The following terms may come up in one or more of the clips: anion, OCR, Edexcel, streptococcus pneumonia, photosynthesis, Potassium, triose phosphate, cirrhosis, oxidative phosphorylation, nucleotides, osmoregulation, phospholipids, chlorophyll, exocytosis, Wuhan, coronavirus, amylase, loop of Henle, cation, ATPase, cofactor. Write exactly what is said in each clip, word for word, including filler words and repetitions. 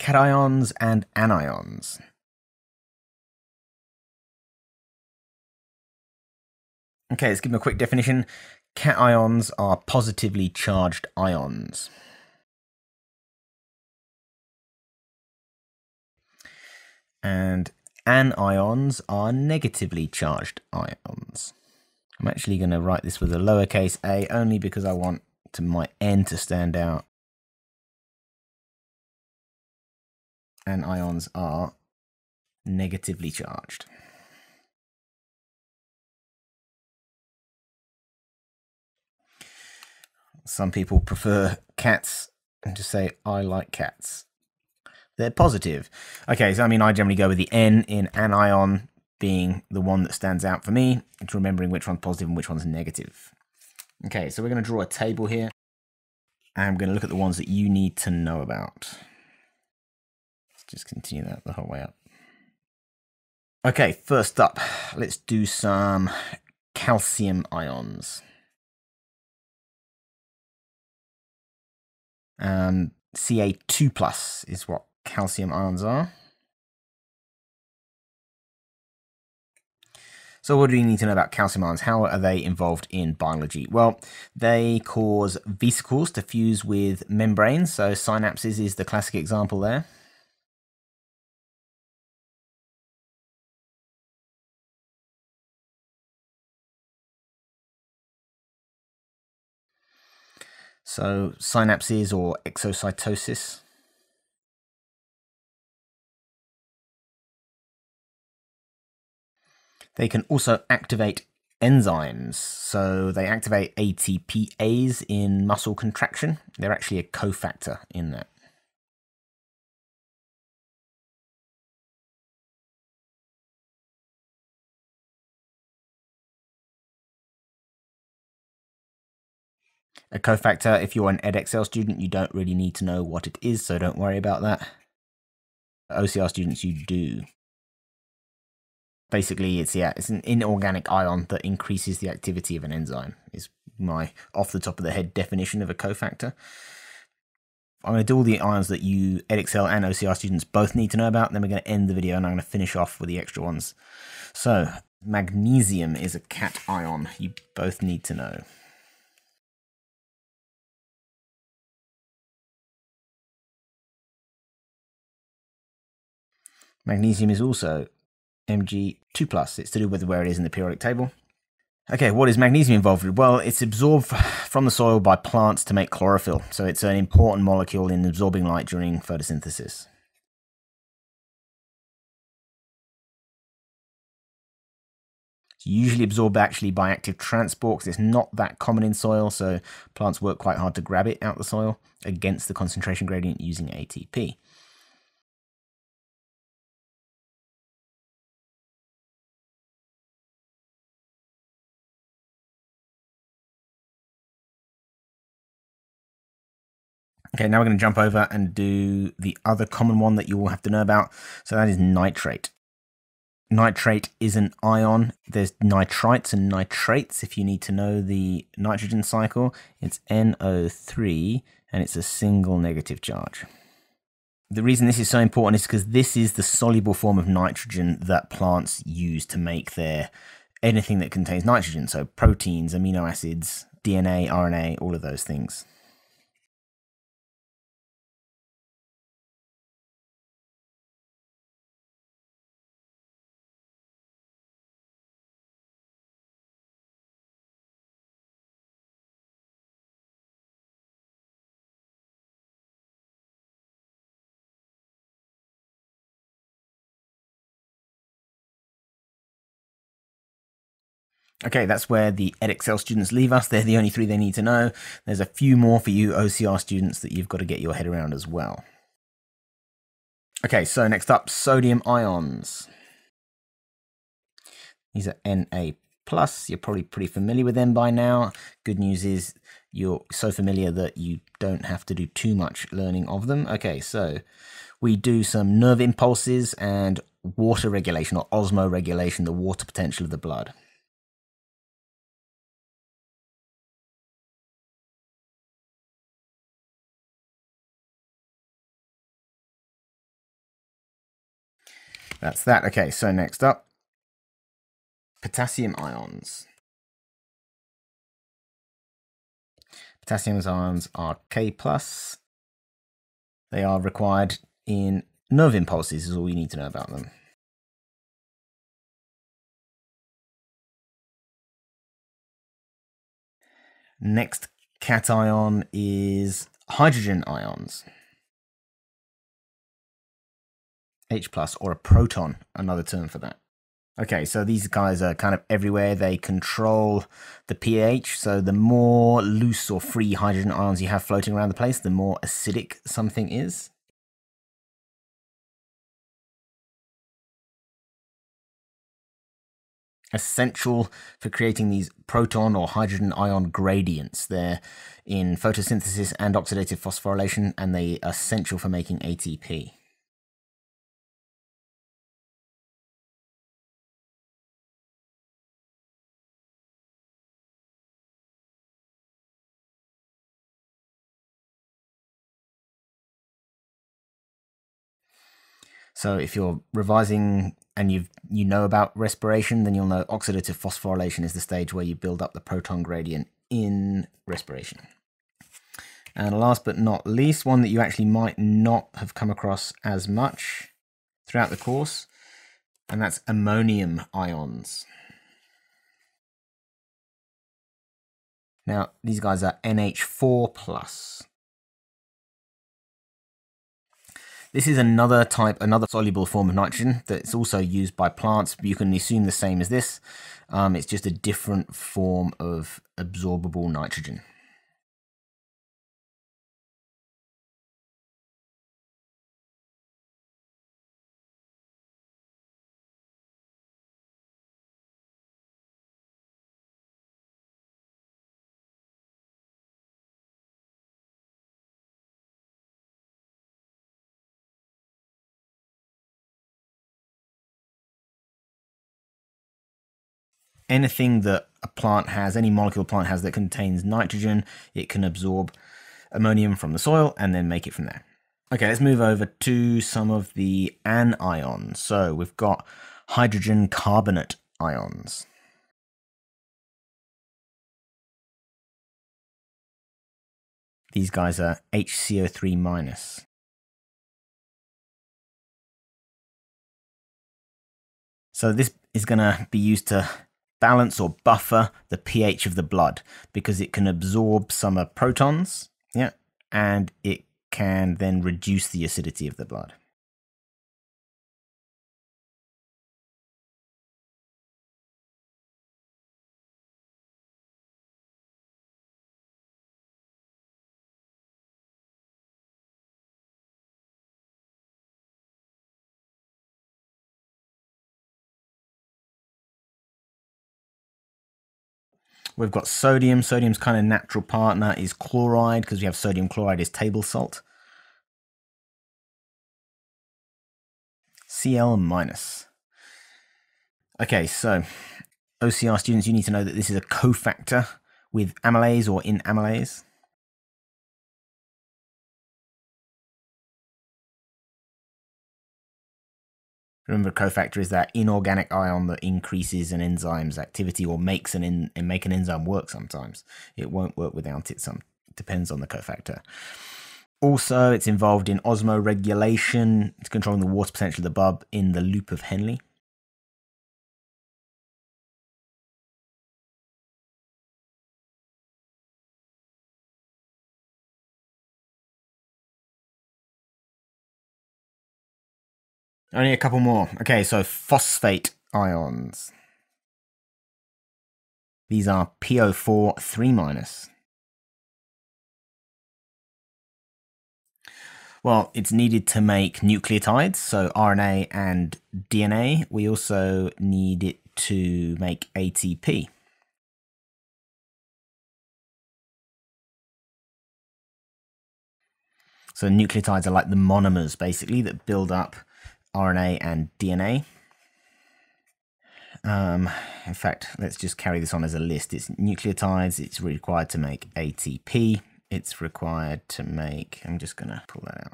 cations and anions. Okay, let's give them a quick definition. Cations are positively charged ions. And anions are negatively charged ions. I'm actually going to write this with a lowercase a only because I want to my n to stand out. Anions are negatively charged. Some people prefer cats and just say, I like cats. They're positive. Okay, so I mean, I generally go with the N in anion being the one that stands out for me. It's remembering which one's positive and which one's negative. Okay, so we're going to draw a table here. I'm going to look at the ones that you need to know about. Let's just continue that the whole way up. Okay, first up, let's do some calcium ions. Um, C A two plus is what calcium ions are. So what do you need to know about calcium ions? How are they involved in biology? Well, they cause vesicles to fuse with membranes, so synapses is the classic example there. So synapses or exocytosis. They can also activate enzymes. So they activate A T P ase in muscle contraction. They're actually a cofactor in that. A cofactor, if you're an Edexcel student, you don't really need to know what it is, so don't worry about that. O C R students, you do. Basically, it's yeah, it's an inorganic ion that increases the activity of an enzyme, is my off-the-top-of-the-head definition of a cofactor. I'm going to do all the ions that you Edexcel and O C R students both need to know about, and then we're going to end the video, and I'm going to finish off with the extra ones. So, magnesium is a cation. You both need to know. Magnesium is also M G two plus. It's to do with where it is in the periodic table. Okay, what is magnesium involved with? Well, it's absorbed from the soil by plants to make chlorophyll. So it's an important molecule in absorbing light during photosynthesis. It's usually absorbed actually by active transport because it's not that common in soil. So plants work quite hard to grab it out the soil against the concentration gradient using A T P. Okay, now we're going to jump over and do the other common one that you will have to know about. So that is nitrate. Nitrate is an ion. There's nitrites and nitrates. If you need to know the nitrogen cycle, it's N O three and it's a single negative charge. The reason this is so important is because this is the soluble form of nitrogen that plants use to make their anything that contains nitrogen. So proteins, amino acids, D N A, R N A, all of those things. Okay, that's where the Edexcel students leave us. They're the only three they need to know. There's a few more for you O C R students that you've got to get your head around as well. Okay, so next up, sodium ions. These are Na plus. You're probably pretty familiar with them by now. Good news is you're so familiar that you don't have to do too much learning of them. Okay, so we do some nerve impulses and water regulation or osmoregulation, the water potential of the blood. That's that. Okay, so next up, potassium ions. Potassium ions are K plus. They are required in nerve impulses, is all you need to know about them. Next cation is hydrogen ions. H plus, or a proton, another term for that. Okay, so these guys are kind of everywhere. They control the pH, so the more loose or free hydrogen ions you have floating around the place, the more acidic something is. Essential for creating these proton or hydrogen ion gradients. They're in photosynthesis and oxidative phosphorylation, and they are essential for making A T P. So if you're revising and you've, you know about respiration, then you'll know oxidative phosphorylation is the stage where you build up the proton gradient in respiration. And last but not least, one that you actually might not have come across as much throughout the course, and that's ammonium ions. Now, these guys are N H four plus. This is another type, another soluble form of nitrogen that's also used by plants. You can assume the same as this. Um, it's just a different form of absorbable nitrogen. Anything that a plant has, any molecule plant has that contains nitrogen, it can absorb ammonium from the soil and then make it from there. Okay, let's move over to some of the anions. So we've got hydrogen carbonate ions. These guys are H C O three minus. So this is going to be used to balance or buffer the pH of the blood, because it can absorb some protons, yeah, and it can then reduce the acidity of the blood. We've got sodium. Sodium's kind of natural partner is chloride, because we have sodium chloride is table salt. C L minus. Okay, so O C R students, you need to know that this is a cofactor with amylase or in amylase. Remember, a cofactor is that inorganic ion that increases an enzyme's activity or makes an in, and make an enzyme work sometimes. It won't work without it. Some depends on the cofactor. Also, it's involved in osmoregulation. It's controlling the water potential of the bulb in the loop of Henle. Only a couple more. Okay, so phosphate ions. These are P O four three minus. Well, it's needed to make nucleotides, so R N A and D N A. We also need it to make A T P. So nucleotides are like the monomers, basically, that build up R N A and D N A. Um, in fact, let's just carry this on as a list. It's nucleotides, it's required to make A T P, it's required to make, I'm just going to pull that out,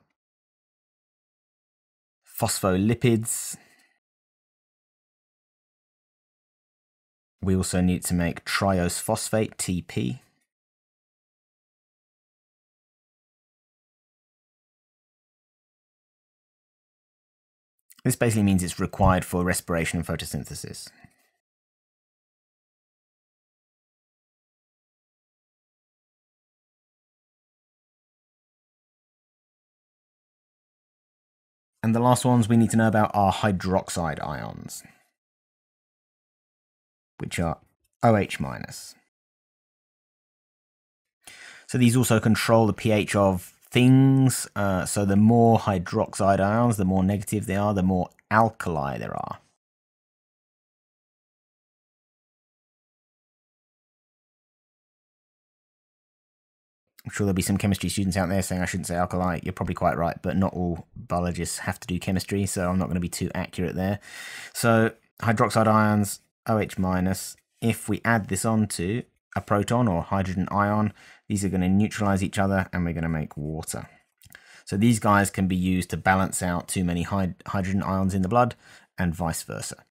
phospholipids, We also need to make triose phosphate, T P. This basically means it's required for respiration and photosynthesis. And the last ones we need to know about are hydroxide ions, which are O H minus. So these also control the pH of things, uh, so the more hydroxide ions, the more negative they are, the more alkali there are. I'm sure there'll be some chemistry students out there saying I shouldn't say alkali. You're probably quite right, but not all biologists have to do chemistry, so I'm not going to be too accurate there. So hydroxide ions, O H minus, if we add this on to a proton or hydrogen ion, these are going to neutralize each other and we're going to make water. So these guys can be used to balance out too many hydrogen ions in the blood and vice versa.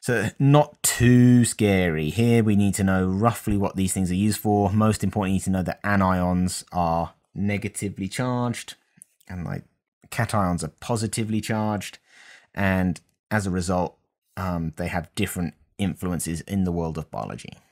So not too scary. Here we need to know roughly what these things are used for. Most importantly, you need to know that anions are negatively charged and like cations are positively charged. And as a result, Um, they have different influences in the world of biology.